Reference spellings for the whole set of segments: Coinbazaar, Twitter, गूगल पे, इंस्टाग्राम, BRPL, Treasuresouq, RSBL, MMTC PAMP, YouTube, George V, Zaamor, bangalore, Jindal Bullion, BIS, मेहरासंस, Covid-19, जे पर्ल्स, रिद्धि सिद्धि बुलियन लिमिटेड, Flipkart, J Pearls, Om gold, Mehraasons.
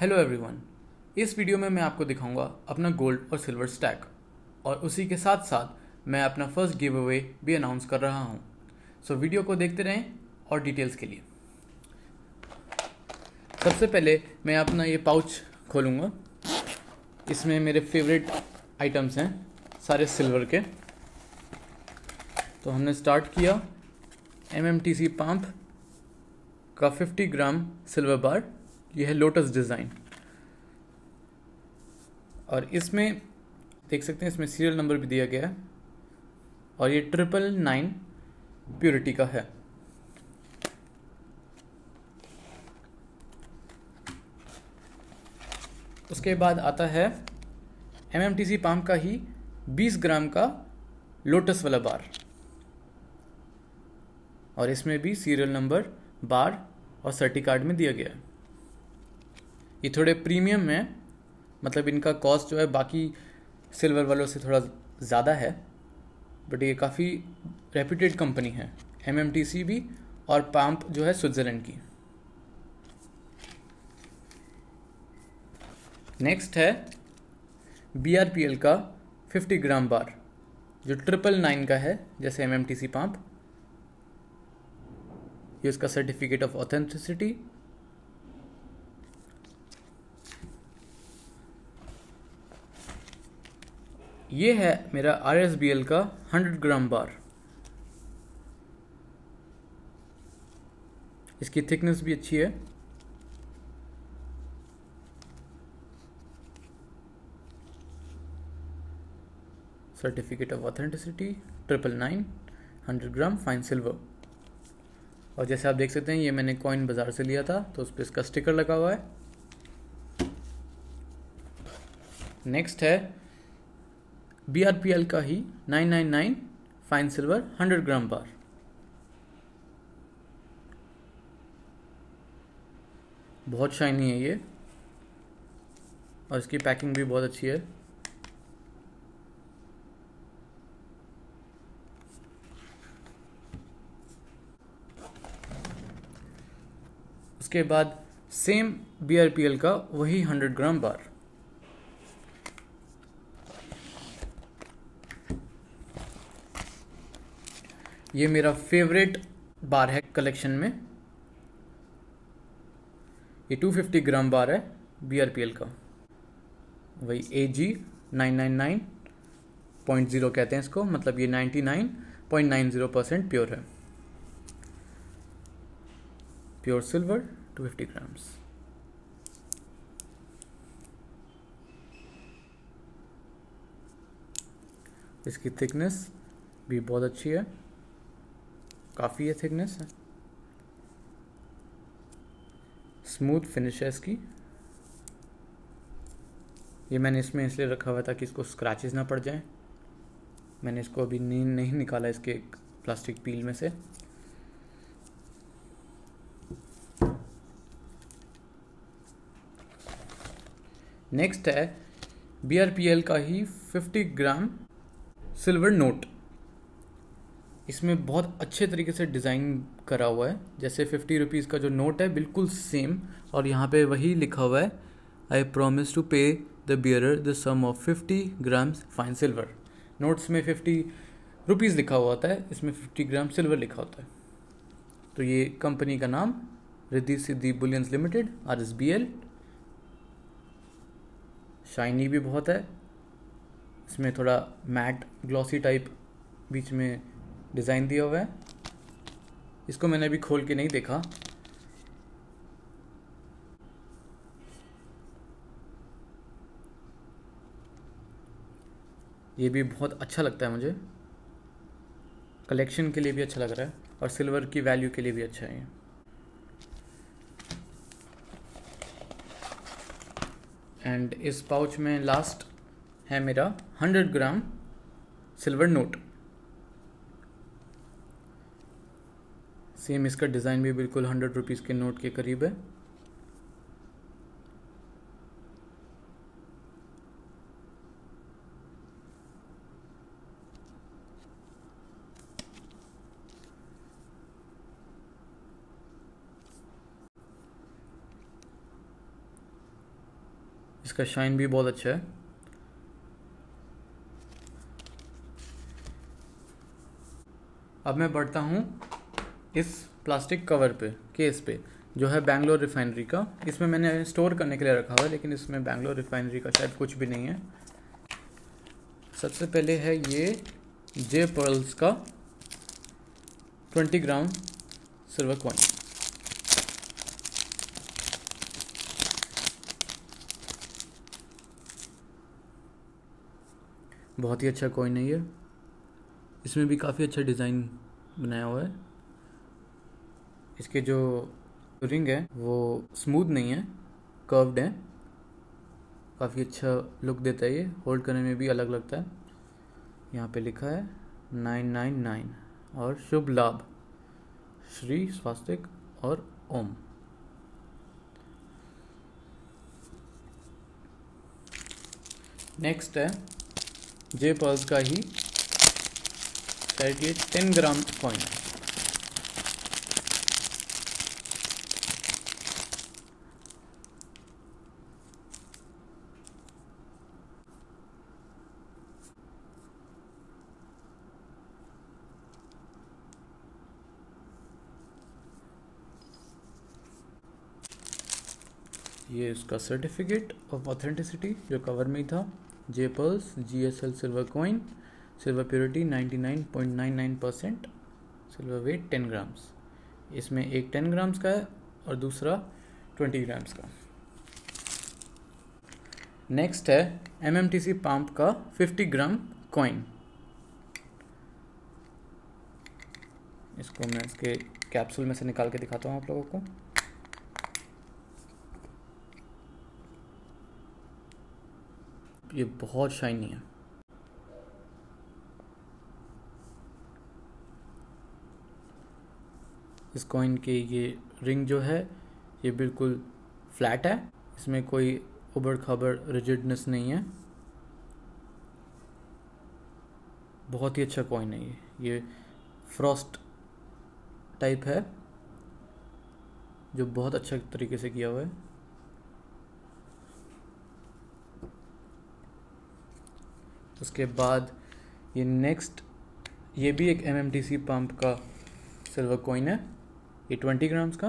Hello everyone, इस video में मैं आपको दिखाऊंगा अपना गोल्ड और सिल्वर स्टैक और उसी के साथ साथ मैं अपना फर्स्ट गिव अवे भी अनाउंस कर रहा हूं। सो वीडियो को देखते रहें और डिटेल्स के लिए। सबसे पहले मैं अपना ये पाउच खोलूंगा। इसमें मेरे फेवरेट आइटम्स हैं सारे सिल्वर के। तो हमने स्टार्ट किया MMTC पाम्प का 50 ग्राम सिल्वर बार, यह है लोटस डिज़ाइन और इसमें देख सकते हैं इसमें सीरियल नंबर भी दिया गया है और ये 999 प्योरिटी का है। उसके बाद आता है MMTC पाम का ही 20 ग्राम का लोटस वाला बार और इसमें भी सीरियल नंबर, बार और सर्टिकार्ड में दिया गया है। ये थोड़े प्रीमियम है, मतलब इनका कॉस्ट जो है बाकी सिल्वर वालों से थोड़ा ज़्यादा है, बट ये काफ़ी रेप्यूटेड कंपनी है MMTC भी और पाम्प जो है स्विट्ज़रलैंड की। नेक्स्ट है BRPL का 50 ग्राम बार जो 999 का है, जैसे MMTC पाम्प। ये उसका सर्टिफिकेट ऑफ ऑथेंटिसिटी। ये है मेरा RSBL का 100 ग्राम बार। इसकी थिकनेस भी अच्छी है। Certificate of authenticity 999, 100 gram fine silver. और जैसे आप देख सकते हैं ये मैंने कॉइन बाज़ार से लिया था, तो उस पर इसका स्टिकर लगा हुआ है। नेक्स्ट है BRPL का ही 999 फाइन सिल्वर 100 ग्राम बार। बहुत शाइनी है ये और इसकी पैकिंग भी बहुत अच्छी है। उसके बाद सेम BRPL का वही 100 ग्राम बार। ये मेरा फेवरेट बार है कलेक्शन में। ये 250 ग्राम बार है BRPL का, वही AG 999.0 कहते हैं इसको, मतलब ये 99.90% प्योर है, प्योर सिल्वर 250 ग्राम्स। इसकी थिकनेस भी बहुत अच्छी है, काफ़ी है थिकनेस, स्मूथ फिनिश है इसकी। ये मैंने इसमें इसलिए रखा हुआ था कि इसको स्क्रैचेस ना पड़ जाए। मैंने इसको अभी नहीं निकाला इसके प्लास्टिक पील में से। नेक्स्ट है BRPL का ही 50 ग्राम सिल्वर नोट। इसमें बहुत अच्छे तरीके से डिज़ाइन करा हुआ है, जैसे 50 रुपीज़ का जो नोट है बिल्कुल सेम, और यहाँ पे वही लिखा हुआ है I promise to pay the bearer the sum of 50 grams fine silver. Notes में 50 रुपीज़ लिखा हुआ होता है, इसमें 50 ग्राम सिल्वर लिखा होता है। तो ये कंपनी का नाम रिद्धि सिद्धि बुलियन लिमिटेड RSBL। Shiny भी बहुत है, इसमें थोड़ा मैट ग्लॉसी टाइप बीच में डिज़ाइन दिया हुआ है। इसको मैंने अभी खोल के नहीं देखा। ये भी बहुत अच्छा लगता है मुझे, कलेक्शन के लिए भी अच्छा लग रहा है और सिल्वर की वैल्यू के लिए भी अच्छा है। एंड इस पाउच में लास्ट है मेरा 100 ग्राम सिल्वर नोट। सेम इसका डिज़ाइन भी बिल्कुल 100 रुपीज़ के नोट के करीब है। इसका शाइन भी बहुत अच्छा है। अब मैं बढ़ता हूँ इस प्लास्टिक कवर पे, केस पे, जो है बैंगलोर रिफाइनरी का। इसमें मैंने स्टोर करने के लिए रखा हुआ है, लेकिन इसमें बैंगलोर रिफाइनरी का शायद कुछ भी नहीं है। सबसे पहले है ये जे पर्ल्स का 20 ग्राम सिल्वर कॉइन। बहुत ही अच्छा कॉइन है ये, इसमें भी काफ़ी अच्छा डिज़ाइन बनाया हुआ है। इसके जो रिंग है वो स्मूथ नहीं है, कर्व्ड है, काफ़ी अच्छा लुक देता है ये, होल्ड करने में भी अलग लगता है। यहाँ पे लिखा है 999 और शुभ लाभ, श्री स्वास्तिक और ओम। नेक्स्ट है जे पर्ल्स का ही 10 ग्राम कॉइन। ये इसका सर्टिफिकेट ऑफ ऑथेंटिसिटी जो कवर में ही था। जे पर्ल्स GSL silver coin, silver purity 99.99%, silver weight 10 grams. इसमें एक 10 ग्राम्स का है और दूसरा 20 ग्राम्स का। नेक्स्ट है MMTC पाम्प का 50 ग्राम कॉइन। इसको मैं इसके कैप्सूल में से निकाल के दिखाता हूँ आप लोगों को। ये बहुत शाइनी है। इस कॉइन के ये रिंग जो है ये बिल्कुल फ्लैट है, इसमें कोई उबड़ खाबड़ रिजिडनेस नहीं है। बहुत ही अच्छा कॉइन है ये फ्रॉस्ट टाइप है जो बहुत अच्छा तरीके से किया हुआ है। उसके बाद ये नेक्स्ट, ये भी एक MMTC पंप का सिल्वर कॉइन है, ये 20 ग्राम्स का।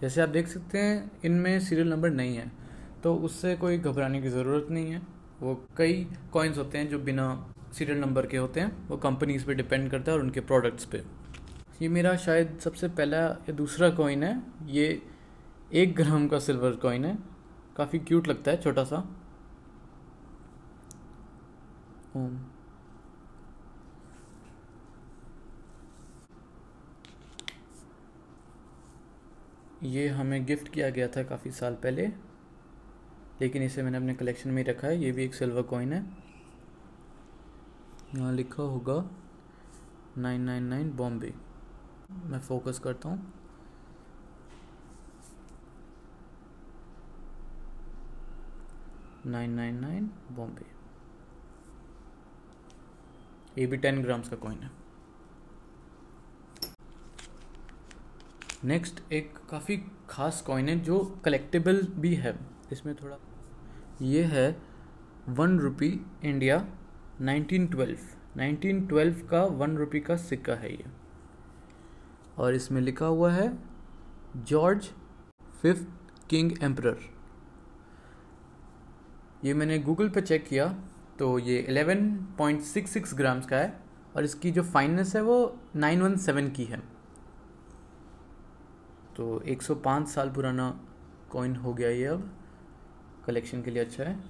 जैसे आप देख सकते हैं इनमें सीरियल नंबर नहीं है, तो उससे कोई घबराने की ज़रूरत नहीं है। वो कई कॉइन्स होते हैं जो बिना सीरियल नंबर के होते हैं, वो कंपनीज पे डिपेंड करता है और उनके प्रोडक्ट्स पे। ये मेरा शायद सबसे पहला या दूसरा कॉइन है। ये 1 ग्राम का सिल्वर कॉइन है, काफ़ी क्यूट लगता है, छोटा सा। ये हमें गिफ्ट किया गया था काफ़ी साल पहले, लेकिन इसे मैंने अपने कलेक्शन में ही रखा है। ये भी एक सिल्वर कॉइन है, यहाँ लिखा होगा 999 बॉम्बे। मैं फोकस करता हूँ। ये भी 10 ग्राम्स का कॉइन है। नेक्स्ट एक काफ़ी खास कॉइन है जो कलेक्टेबल भी है, इसमें थोड़ा ये है 1 रुपी इंडिया 1912 का 1 रुपी का सिक्का है ये, और इसमें लिखा हुआ है जॉर्ज V किंग एम्परर। ये मैंने गूगल पे चेक किया तो ये 11.66 ग्राम्स का है और इसकी जो फाइननेस है वो 917 की है, तो 105 साल पुराना कॉइन हो गया ये, अब कलेक्शन के लिए अच्छा है।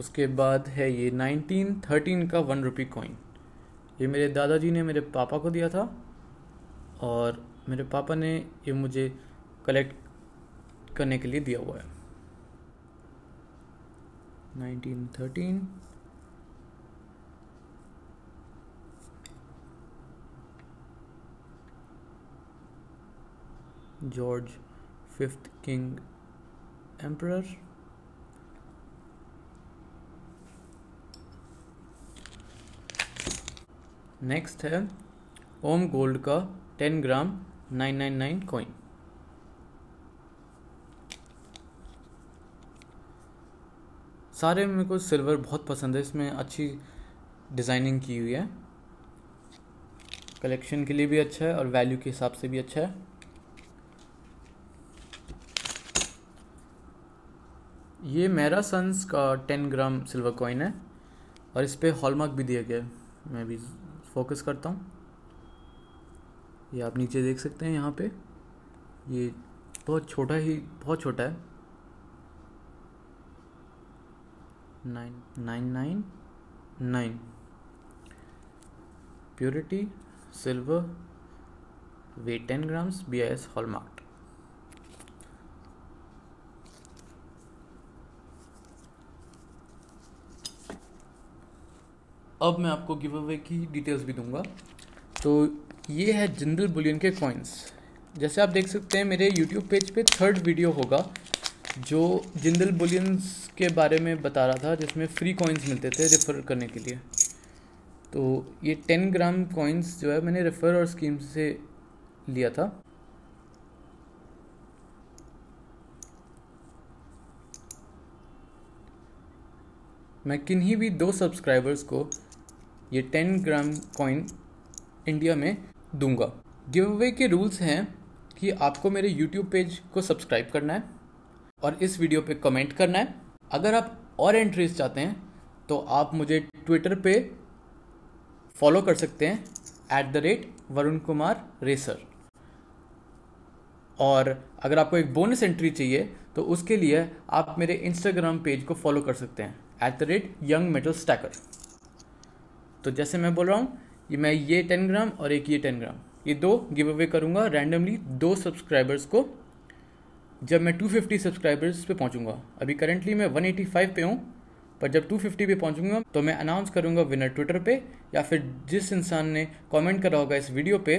उसके बाद है ये 1913 का 1 रुपी कॉइन। ये मेरे दादाजी ने मेरे पापा को दिया था और मेरे पापा ने ये मुझे कलेक्ट करने के लिए दिया हुआ है। 1913 George V king emperor. Next है ओम गोल्ड का 10 ग्राम 999 कॉइन। सारे मेरे को सिल्वर बहुत पसंद है, इसमें अच्छी डिज़ाइनिंग की हुई है, कलेक्शन के लिए भी अच्छा है और वैल्यू के हिसाब से भी अच्छा है। ये मेहरासंस का 10 ग्राम सिल्वर कॉइन है और इस पर हॉलमार्क भी दिया गया है। मैं भी फोकस करता हूँ, ये आप नीचे देख सकते हैं। यहाँ पे ये बहुत छोटा है, 9999 purity silver, weight 10 grams, BIS hallmark. अब मैं आपको गिव अवे की डिटेल्स भी दूंगा। तो ये है जिंदल बुलियन के कॉइन्स। जैसे आप देख सकते हैं मेरे YouTube पेज पे 3rd वीडियो होगा जो जिंदल बुलियंस के बारे में बता रहा था, जिसमें फ्री कॉइन्स मिलते थे रेफ़र करने के लिए। तो ये 10 ग्राम कॉइन्स जो है मैंने रेफ़र और स्कीम से लिया था। मैं किन्हीं भी 2 सब्सक्राइबर्स को ये 10 ग्राम कॉइन इंडिया में दूंगा। गिव अवे के रूल्स हैं कि आपको मेरे YouTube पेज को सब्सक्राइब करना है और इस वीडियो पे कमेंट करना है। अगर आप और एंट्रीज चाहते हैं तो आप मुझे ट्विटर पे फॉलो कर सकते हैं @VarunKumarRacer। और अगर आपको एक बोनस एंट्री चाहिए तो उसके लिए आप मेरे इंस्टाग्राम पेज को फॉलो कर सकते हैं @YoungMetalStacker। तो जैसे मैं बोल रहा हूँ, मैं ये 10 ग्राम और एक ये 10 ग्राम, ये 2 गिव अवे करूँगा रैंडमली 2 सब्सक्राइबर्स को जब मैं 250 सब्सक्राइबर्स पे पहुँचूँगा। अभी करंटली मैं 185 पे हूँ, पर जब 250 पे पहुँचूँगा तो मैं अनाउंस करूँगा विनर ट्विटर पे, या फिर जिस इंसान ने कॉमेंट करा होगा इस वीडियो पे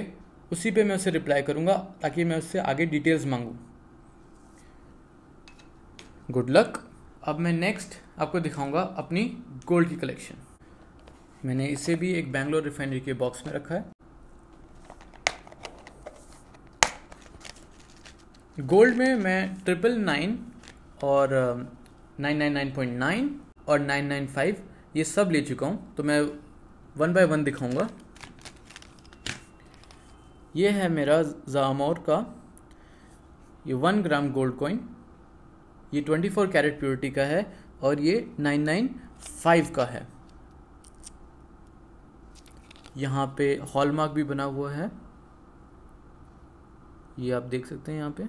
उसी पे मैं उसे रिप्लाई करूँगा ताकि मैं उससे आगे डिटेल्स मांगूँ। Good luck. अब मैं नेक्स्ट आपको दिखाऊंगा अपनी गोल्ड की कलेक्शन। मैंने इसे भी एक बैंगलोर रिफाइनरी के बॉक्स में रखा है। गोल्ड में मैं 999 और 999.9 और 995 ये सब ले चुका हूँ, तो मैं 1 by 1 दिखाऊंगा। ये है मेरा ज़ामोर का ये 1 ग्राम गोल्ड कॉइन, ये 24 कैरेट प्योरिटी का है और ये 995 का है। यहाँ पे हॉलमार्क भी बना हुआ है, ये आप देख सकते हैं यहाँ पे।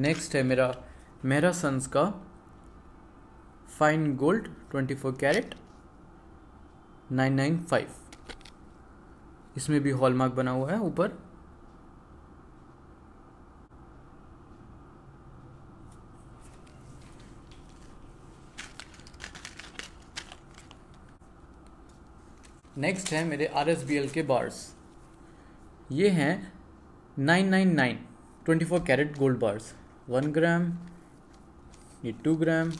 नेक्स्ट है मेरा मेहरासंस का फाइन गोल्ड 24 कैरेट 995, इसमें भी हॉलमार्क बना हुआ है ऊपर। नेक्स्ट है मेरे RSBL के बार्स। ये हैं 999 24 कैरेट गोल्ड बार्स, 1 ग्राम, ये 2 ग्राम,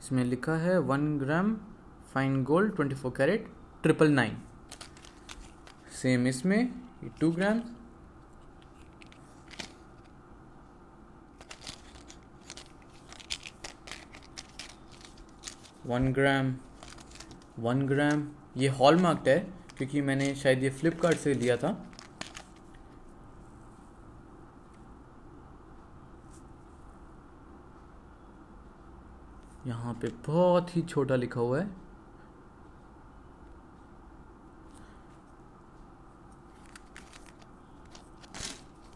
इसमें लिखा है 1 gram fine gold 24 carat 999। Same इसमें ये 2 ग्राम। वन ग्राम ये हॉलमार्क्ड है क्योंकि मैंने शायद ये फ्लिपकार्ट से लिया था। यहाँ पे बहुत ही छोटा लिखा हुआ है।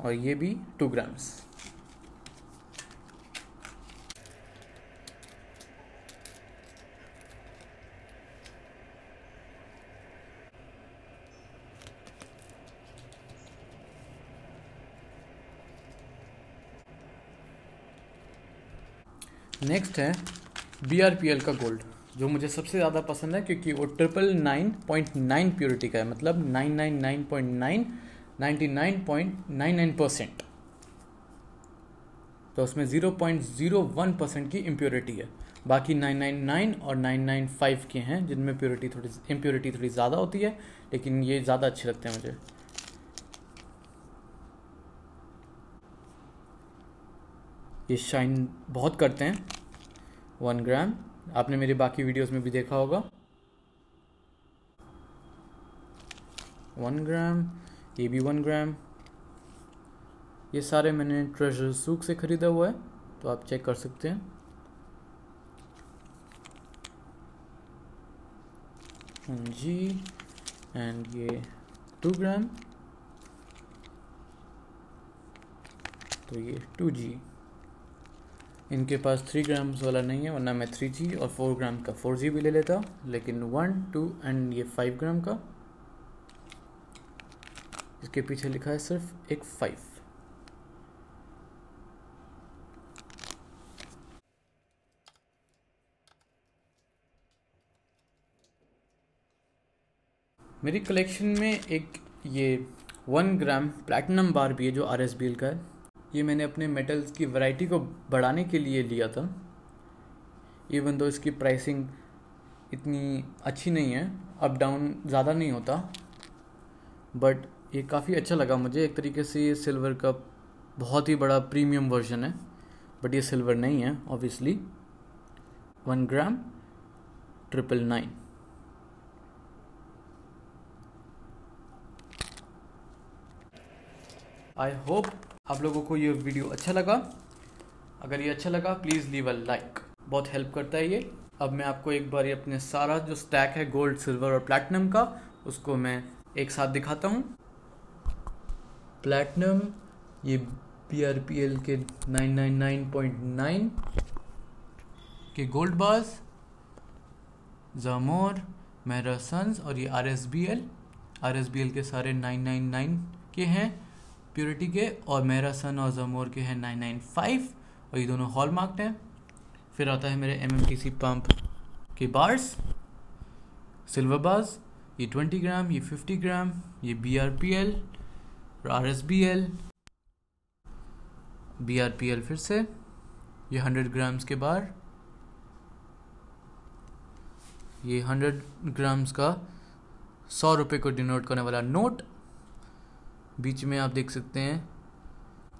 और ये भी 2 ग्राम्स। नेक्स्ट है BRPL का गोल्ड, जो मुझे सबसे ज़्यादा पसंद है क्योंकि वो 999.9 प्योरिटी का है, मतलब 99.99% तो उसमें 0.01% की इम्प्योरिटी है। बाकी 999 और 995 के हैं जिनमें इम्प्योरिटी थोड़ी ज़्यादा होती है, लेकिन ये ज़्यादा अच्छे लगते हैं मुझे। ये शाइन बहुत करते हैं 1 ग्राम, आपने मेरे बाकी वीडियोस में भी देखा होगा। 1 ग्राम, ये भी 1 ग्राम, ये सारे मैंने ट्रेजरसूक से ख़रीदा हुआ है, तो आप चेक कर सकते हैं। जी, एंड ये 2 ग्राम, तो ये 2G। इनके पास 3 ग्राम्स वाला नहीं है, वरना मैं 3G और 4 ग्राम का 4G भी ले लेता, लेकिन 1, 2 एंड ये 5 ग्राम का, इसके पीछे लिखा है सिर्फ एक 5। मेरी कलेक्शन में एक ये 1 ग्राम प्लैटिनम बार भी है जो RSBL का है। ये मैंने अपने मेटल्स की वैरायटी को बढ़ाने के लिए लिया था, इवन दो इसकी प्राइसिंग इतनी अच्छी नहीं है, अप डाउन ज़्यादा नहीं होता, बट ये काफ़ी अच्छा लगा मुझे। एक तरीके से ये सिल्वर का बहुत ही बड़ा प्रीमियम वर्जन है, बट ये सिल्वर नहीं है ऑब्वियसली। 1 ग्राम 999। आई होप आप लोगों को ये वीडियो अच्छा लगा। अगर ये अच्छा लगा प्लीज़ लीव अ लाइक, बहुत हेल्प करता है ये। अब मैं आपको एक बार ये अपने सारा जो स्टैक है गोल्ड, सिल्वर और प्लैटिनम का, उसको मैं एक साथ दिखाता हूँ। प्लैटिनम ये BRPL के 999.9 के गोल्ड बार्स, ज़ामोर, मेहरासंस और ये RSBL के सारे 999 के हैं प्योरिटी के, और मेहरासन और ज़ामोर के हैं 995 और ये दोनों हॉलमार्क्ड हैं। फिर आता है मेरे MMTC पंप के बार्स, सिल्वर बार्स, ये 20 ग्राम, ये 50 ग्राम, ये BRPL और RSBL, BRPL फिर से, ये 100 ग्राम्स के बार, ये 100 ग्राम्स का 100 रुपये को डिनोट करने वाला नोट। बीच में आप देख सकते हैं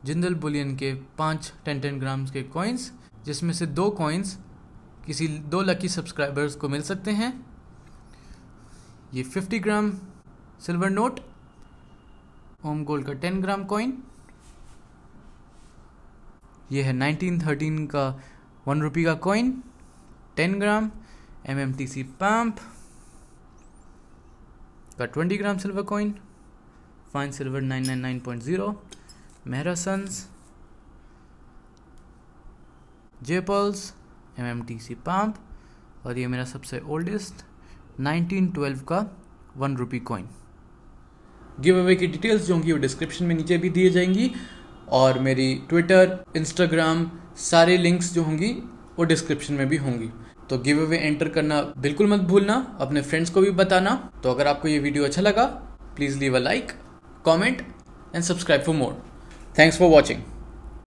जिंदल बुलियन के 5 10-10 ग्राम्स के कॉइन्स, जिसमें से 2 कॉइन्स किसी 2 लकी सब्सक्राइबर्स को मिल सकते हैं। ये 50 gram silver note, Om gold का 10 ग्राम कॉइन, ये है 1913 का 1 रुपये का कॉइन 10 ग्राम, MMTC पैम्प का 20 gram silver coin, fine silver 999.0, मेहरासंस, J Pearls, MMTC PAMP और ये मेरा सबसे ओल्डेस्ट 1912 का 1 रुपी कॉइन। गिव अवे की डिटेल्स जो होंगी वो डिस्क्रिप्शन में नीचे भी दिए जाएंगी, और मेरी ट्विटर, इंस्टाग्राम, सारे लिंक्स जो होंगी वो डिस्क्रिप्शन में भी होंगी। तो गिव अवे एंटर करना बिल्कुल मत भूलना, अपने फ्रेंड्स को भी बताना। तो अगर आपको ये वीडियो अच्छा लगा please leave a like, comment and subscribe for more. Thanks for watching.